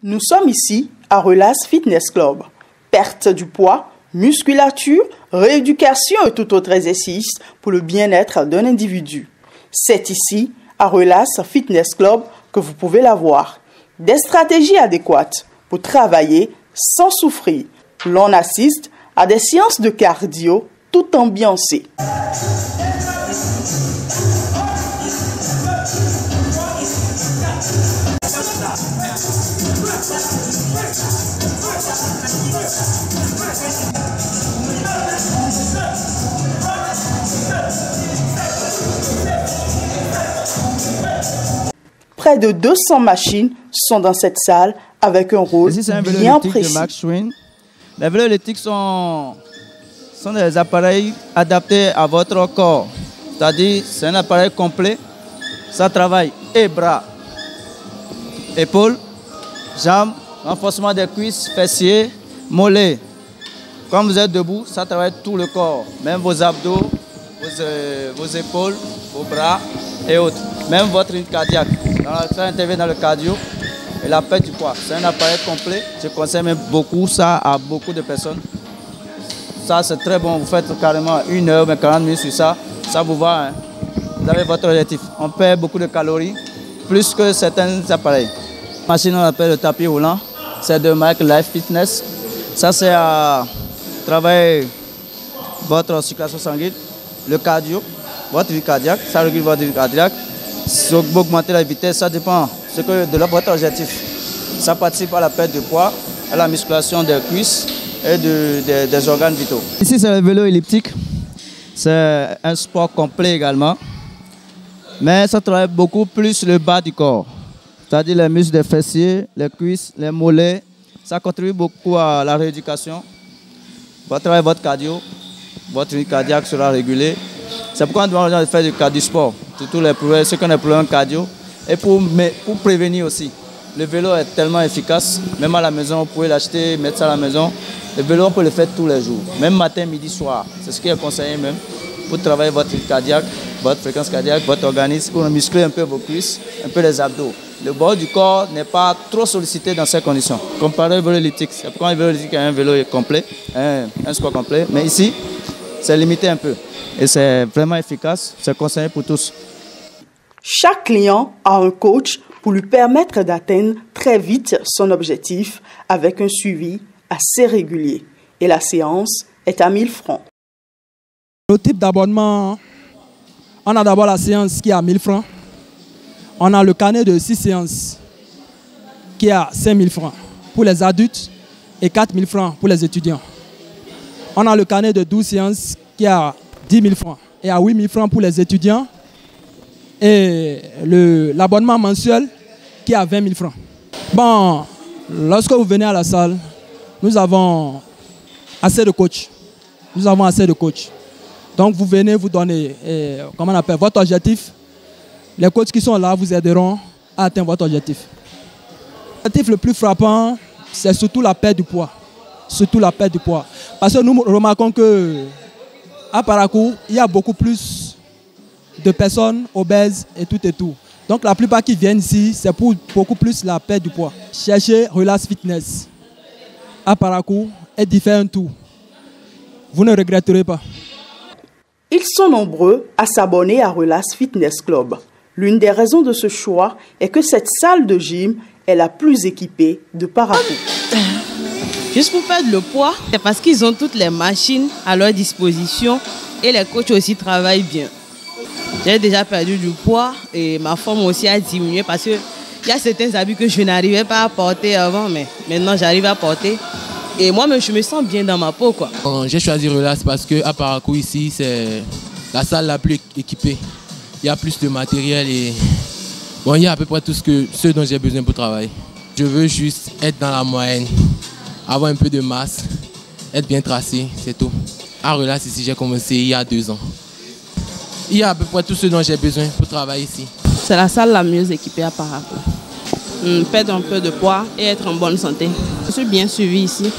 Nous sommes ici à Relaxe Fitness Club. Perte du poids, musculature, rééducation et tout autre exercice pour le bien-être d'un individu. C'est ici, à Relaxe Fitness Club, que vous pouvez l'avoir. Des stratégies adéquates pour travailler sans souffrir. L'on assiste à des séances de cardio tout ambiancées. Près de 200 machines sont dans cette salle avec un rôle bien précis. Les vélos électriques sont des appareils adaptés à votre corps. C'est-à-dire, c'est un appareil complet. Ça travaille et bras, épaules, jambes, renforcement des cuisses, fessiers, mollets. Quand vous êtes debout, ça travaille tout le corps, même vos abdos, vos épaules, vos bras et autres. Même votre rythme cardiaque. Ça intervient dans le cardio et la perte du poids. C'est un appareil complet. Je conseille même beaucoup ça à beaucoup de personnes. Ça, c'est très bon. Vous faites carrément 1 heure, mais 40 minutes sur ça. Ça vous va. Hein. Vous avez votre objectif. On perd beaucoup de calories, plus que certains appareils. La machine, on appelle le tapis roulant. C'est de Mike Life Fitness. Ça, c'est à travailler votre circulation sanguine, le cardio, votre vie cardiaque. Ça régule votre vie cardiaque. Si vous augmentez la vitesse, ça dépend de votre objectif. Ça participe à la perte de poids, à la musculation des cuisses et des organes vitaux. Ici, c'est le vélo elliptique. C'est un sport complet également. Mais ça travaille beaucoup plus le bas du corps. C'est-à-dire les muscles des fessiers, les cuisses, les mollets. Ça contribue beaucoup à la rééducation. Vous travaillez votre cardio, votre rythme cardiaque sera régulé. C'est pourquoi on demande aux gens de faire du sport. Surtout les problèmes, ceux qui ont des problèmes cardio. Et pour prévenir aussi. Le vélo est tellement efficace. Même à la maison, vous pouvez l'acheter, mettre ça à la maison. Le vélo, on peut le faire tous les jours. Même matin, midi, soir. C'est ce qui est conseillé même. Pour travailler votre rythme cardiaque, votre fréquence cardiaque, votre organisme. Pour muscler un peu vos cuisses, un peu les abdos. Le bord du corps n'est pas trop sollicité dans ces conditions. Comparé au vélo elliptique. C'est pourquoi le vélo elliptique est un vélo complet, un sport complet. Mais ici, c'est limité un peu. Et c'est vraiment efficace, c'est conseillé pour tous. Chaque client a un coach pour lui permettre d'atteindre très vite son objectif avec un suivi assez régulier. Et la séance est à 1000 francs. Le type d'abonnement, on a d'abord la séance qui est à 1000 francs. On a le carnet de 6 séances qui est à 5000 francs pour les adultes et 4000 francs pour les étudiants. On a le carnet de 12 séances qui est à 10 000 francs et à 8 000 francs pour les étudiants et l'abonnement mensuel qui est à 20 000 francs. Bon, lorsque vous venez à la salle, nous avons assez de coachs. Nous avons assez de coachs. Donc vous venez, vous donnez votre objectif. Les coachs qui sont là vous aideront à atteindre votre objectif. L'objectif le plus frappant, c'est surtout la perte du poids. Surtout la perte du poids. Parce que nous remarquons que à Parakou, il y a beaucoup plus de personnes obèses et tout. Donc la plupart qui viennent ici, c'est pour beaucoup plus la perte du poids. Cherchez Relaxe Fitness à Parakou et d'y faire un tour. Vous ne regretterez pas. Ils sont nombreux à s'abonner à Relaxe Fitness Club. L'une des raisons de ce choix est que cette salle de gym est la plus équipée de Parakou. Juste pour perdre le poids, c'est parce qu'ils ont toutes les machines à leur disposition et les coachs aussi travaillent bien. J'ai déjà perdu du poids et ma forme aussi a diminué parce qu'il y a certains habits que je n'arrivais pas à porter avant, mais maintenant j'arrive à porter. Et moi-même, je me sens bien dans ma peau. J'ai choisi Relaxe parce qu'à Parakou, ici, c'est la salle la plus équipée. Il y a plus de matériel et bon, il y a à peu près tout ce dont j'ai besoin pour travailler. Je veux juste être dans la moyenne. Avoir un peu de masse, être bien tracé, c'est tout. À Relaxe, ici, j'ai commencé il y a 2 ans. Il y a à peu près tout ce dont j'ai besoin pour travailler ici. C'est la salle la mieux équipée à Parakou. Perdre un peu de poids et être en bonne santé. Je suis bien suivie ici.